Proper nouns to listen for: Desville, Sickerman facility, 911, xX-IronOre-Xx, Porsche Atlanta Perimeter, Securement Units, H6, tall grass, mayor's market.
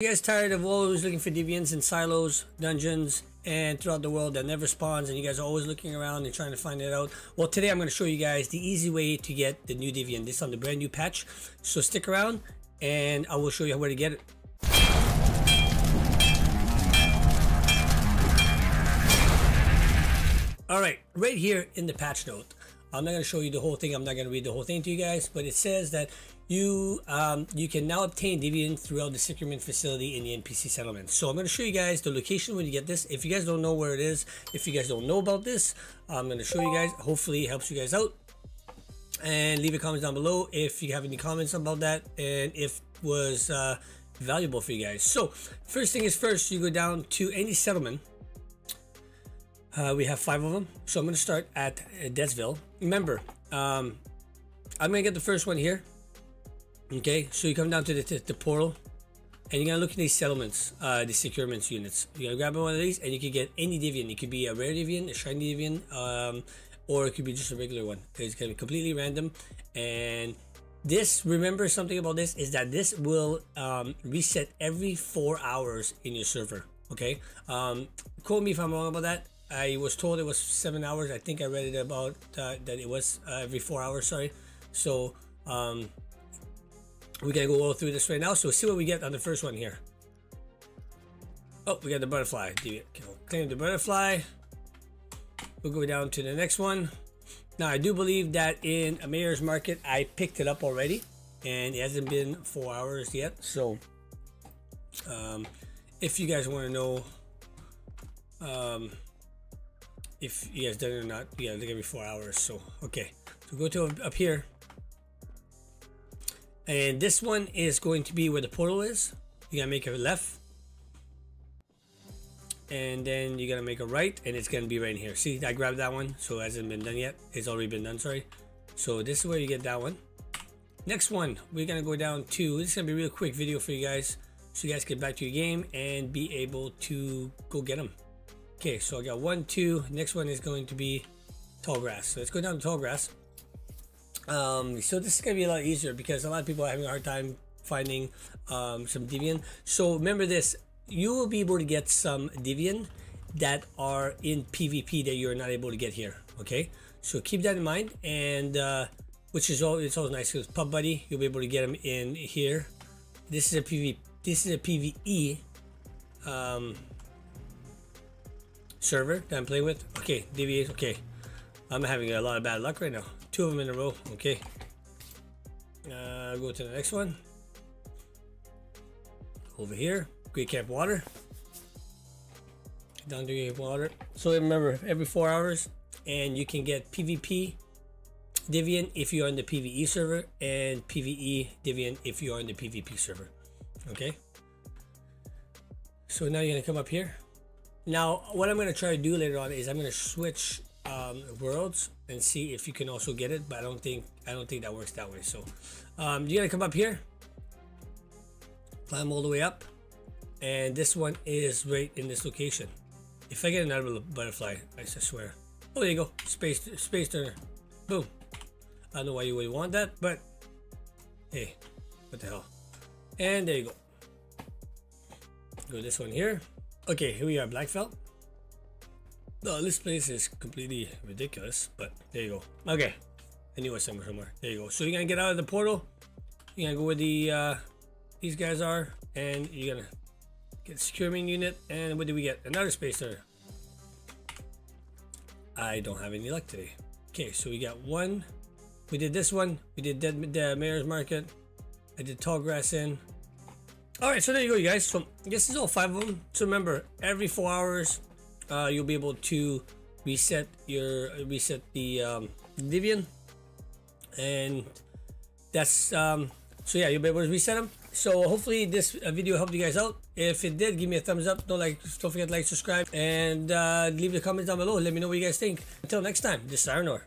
You guys tired of always looking for deviants in silos, dungeons, and throughout the world that never spawns, and you guys are always looking around and trying to find it out? Well, today I'm going to show you guys the easy way to get the new deviant. This is on the brand new patch, so stick around and I will show you where to get it. All right, right here in the patch note, I'm not going to show you the whole thing. I'm not going to read the whole thing to you guys, but it says that you can now obtain deviant throughout the Sickerman facility in the NPC settlement. So I'm going to show you guys the location when you get this. If you guys don't know where it is, if you guys don't know about this, I'm going to show you guys. Hopefully it helps you guys out. And leave your comments down below if you have any comments about that and if it was valuable for you guys. So first thing is first, you go down to any settlement. We have 5 of them, so I'm going to start at Desville. Remember, I'm going to get the first one here. Okay, so you come down to the portal, and you're going to look at these settlements, the Securement Units. You're going to grab one of these, and you can get any deviant. It could be a rare deviant, a shiny deviant, or it could be just a regular one. It's going to be completely random. And this, remember something about this, is that this will reset every 4 hours in your server. Okay, quote me if I'm wrong about that. I was told it was 7 hours. I think I read it about that it was every 4 hours, sorry. So we're gonna go all through this right now. So see what we get on the first one here. Oh, we got the butterfly. Claim the butterfly. We'll go down to the next one. Now I do believe that in a Mayor's Market, I picked it up already and it hasn't been 4 hours yet. So if you guys wanna know, if you guys done it or not, yeah, like every 4 hours. So okay, so go to up here, and this one is going to be where the portal is. You gotta make a left, and then you gotta make a right, and it's gonna be right in here. See, I grabbed that one, so it hasn't been done yet. It's already been done, sorry. So this is where you get that one. Next one, we're gonna go down to, this is gonna be a real quick video for you guys, so you guys get back to your game and be able to go get them. Okay, so I got 1, 2. Next one is going to be tall grass. So let's go down to tall grass. So this is gonna be a lot easier because a lot of people are having a hard time finding some deviant. So remember this: you will be able to get some deviant that are in PvP that you're not able to get here. Okay, so keep that in mind, and which is all, it's always nice because Pub Buddy, you'll be able to get them in here. This is a PvP. This is a PvE. Server that I'm playing with. Okay, deviate. Okay, I'm having a lot of bad luck right now. 2 of them in a row. Okay, go to the next one over here. Great Camp Water. Down to Great Camp Water. So remember, every 4 hours, and you can get PvP deviant if you're on the PvE server, and PvE deviant if you're on the PvP server. Okay, so now you're gonna come up here. Now, what I'm going to try to do later on is I'm going to switch worlds and see if you can also get it, but I don't think that works that way. So you're going to come up here, climb all the way up, and this one is right in this location. If I get another butterfly, I swear. Oh, there you go. Space turner. Boom. I don't know why you would want that, but hey, what the hell. And there you go. Go this one here. Okay, here we are, Black Felt. No, this place is completely ridiculous, but there you go. Okay, I knew it was somewhere. There you go. So you're gonna get out of the portal. You're gonna go where the these guys are, and you're gonna get Securement Unit. And what do we get? Another spacer. I don't have any luck today. Okay, so we got one. We did this one. We did the Mayor's Market. I did tall grass in. All right, so there you go, you guys. So this is all 5 of them. So remember, every 4 hours, you'll be able to reset the deviant, and that's so yeah, you'll be able to reset them. So hopefully this video helped you guys out. If it did, give me a thumbs up. Don't forget to like, subscribe, and leave the comments down below. Let me know what you guys think. Until next time, this is Ironore.